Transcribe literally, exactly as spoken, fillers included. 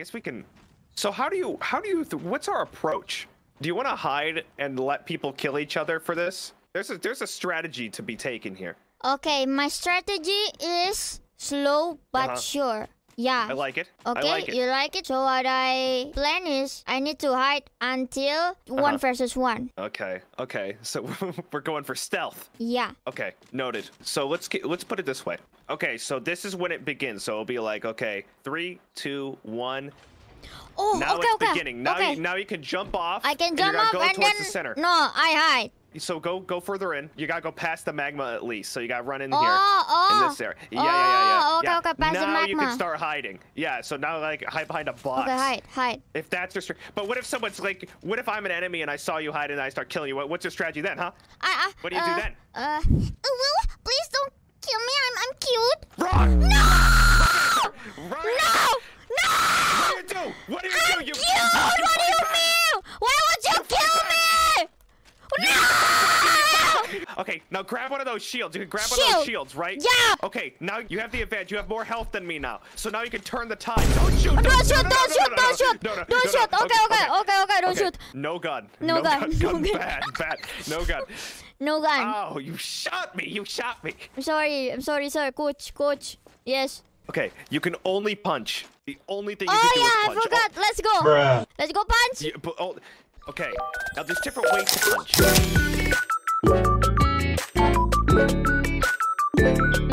guess we can. So how do you how do you what's our approach? Do you want to hide and let people kill each other for this? There's a there's a strategy to be taken here. Okay, my strategy is slow but uh-huh. sure. Yeah. I like it. Okay, I like it. You like it. So what I plan is I need to hide until uh-huh. one versus one. Okay. Okay. So we're going for stealth. Yeah. Okay. Noted. So let's get, let's put it this way. Okay. So this is when it begins. So it'll be like, okay, three, two, one. Oh, now okay, it's okay. beginning. Now, okay. you, now you can jump off. I can jump off go and then the center. No, I hide. So go go further in. You gotta go past the magma at least. So you gotta run in oh, here oh, in this area. Yeah, oh, yeah, yeah, yeah. Okay, okay, past now the magma. You can start hiding. Yeah. So now like hide behind a box. Okay, hide, hide. If that's your strategy. But what if someone's like, what if I'm an enemy and I saw you hide and I start killing you? What, what's your strategy then, huh? I, I, what do you uh, do then? Uh, Will, please don't kill me. I'm I'm cute. Wrong. No. Run. No. No. What do you do? What do you I'm do? You cute. You what do you back. mean? Why would you, you kill me? No! Okay, now grab one of those shields. You can grab Shield. one of those shields, right? Yeah! Okay, now you have the advantage. You have more health than me now. So now you can turn the tide. Don't shoot! Don't, don't shoot! Don't shoot! Don't shoot! Don't shoot! Okay, okay, okay, okay, don't okay. shoot. No gun. No, no gun. gun. gun. No bad, bad. No gun. No gun. Oh, you shot me. You shot me. I'm sorry. I'm sorry, sir. Coach, coach. Yes. Okay, you can only punch. The only thing you oh, can yeah, do is punch. Oh, yeah, I forgot. Oh. Let's go. Bruh. Let's go punch. Yeah, but, oh. Okay, now there's different ways to punch.